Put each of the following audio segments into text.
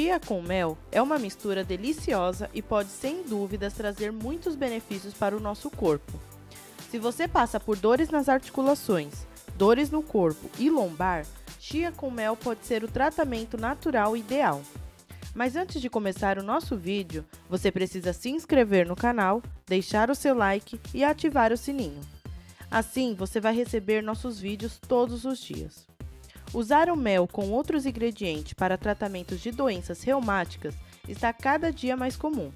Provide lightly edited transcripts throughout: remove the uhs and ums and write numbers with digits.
Chia com mel é uma mistura deliciosa e pode sem dúvidas trazer muitos benefícios para o nosso corpo. Se você passa por dores nas articulações, dores no corpo e lombar, chia com mel pode ser o tratamento natural ideal. Mas antes de começar o nosso vídeo, você precisa se inscrever no canal, deixar o seu like e ativar o sininho. Assim você vai receber nossos vídeos todos os dias. Usar o mel com outros ingredientes para tratamentos de doenças reumáticas está cada dia mais comum.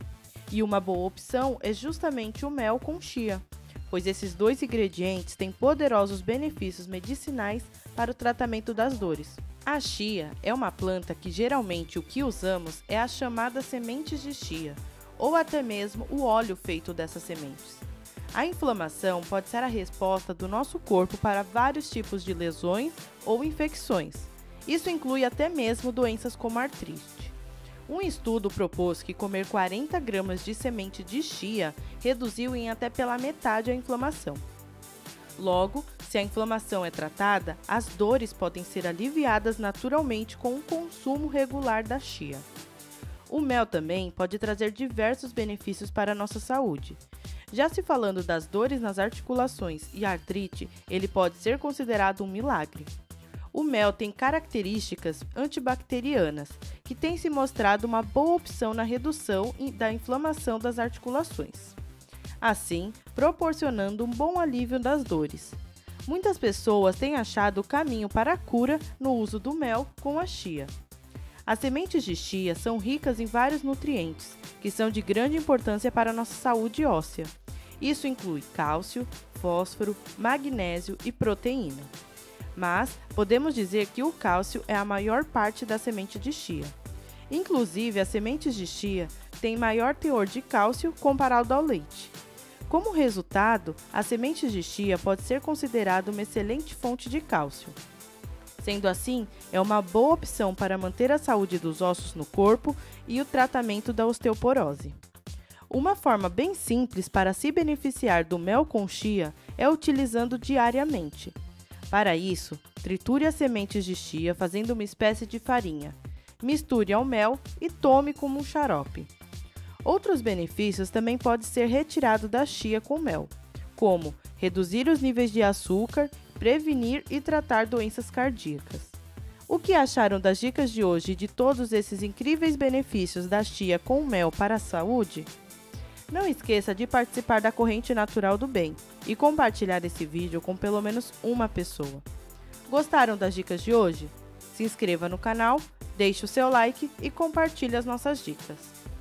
E uma boa opção é justamente o mel com chia, pois esses dois ingredientes têm poderosos benefícios medicinais para o tratamento das dores. A chia é uma planta que geralmente o que usamos é as chamadas sementes de chia, ou até mesmo o óleo feito dessas sementes. A inflamação pode ser a resposta do nosso corpo para vários tipos de lesões ou infecções. Isso inclui até mesmo doenças como artrite. Um estudo propôs que comer 40 gramas de semente de chia reduziu em até pela metade a inflamação. Logo, se a inflamação é tratada, as dores podem ser aliviadas naturalmente com o consumo regular da chia. O mel também pode trazer diversos benefícios para a nossa saúde. Já se falando das dores nas articulações e artrite, ele pode ser considerado um milagre. O mel tem características antibacterianas, que tem se mostrado uma boa opção na redução da inflamação das articulações, assim proporcionando um bom alívio das dores. Muitas pessoas têm achado o caminho para a cura no uso do mel com a chia. As sementes de chia são ricas em vários nutrientes, que são de grande importância para a nossa saúde óssea. Isso inclui cálcio, fósforo, magnésio e proteína. Mas podemos dizer que o cálcio é a maior parte da semente de chia. Inclusive, as sementes de chia têm maior teor de cálcio comparado ao leite. Como resultado, as sementes de chia pode ser considerada uma excelente fonte de cálcio. Sendo assim, é uma boa opção para manter a saúde dos ossos no corpo e o tratamento da osteoporose. Uma forma bem simples para se beneficiar do mel com chia é utilizando diariamente. Para isso, triture as sementes de chia fazendo uma espécie de farinha, misture ao mel e tome como um xarope. Outros benefícios também podem ser retirados da chia com mel, como reduzir os níveis de açúcar, prevenir e tratar doenças cardíacas. O que acharam das dicas de hoje e de todos esses incríveis benefícios da chia com mel para a saúde? Não esqueça de participar da Corrente Natural do Bem e compartilhar esse vídeo com pelo menos uma pessoa. Gostaram das dicas de hoje? Se inscreva no canal, deixe o seu like e compartilhe as nossas dicas.